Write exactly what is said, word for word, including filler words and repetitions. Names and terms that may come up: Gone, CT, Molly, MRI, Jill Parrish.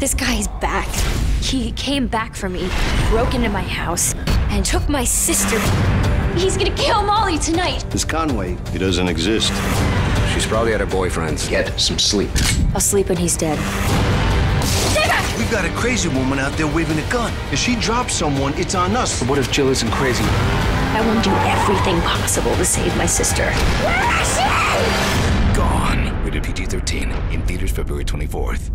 This guy is back. He came back for me, broke into my house, and took my sister. He's gonna kill Molly tonight. This Conway, he doesn't exist. She's probably at her boyfriend's. Get some sleep. I'll sleep when he's dead. Stay back! We've got a crazy woman out there waving a gun. If she drops someone, it's on us. But what if Jill isn't crazy? I will do everything possible to save my sister. Where is she? Gone. Rated P G thirteen. In theaters February twenty-fourth.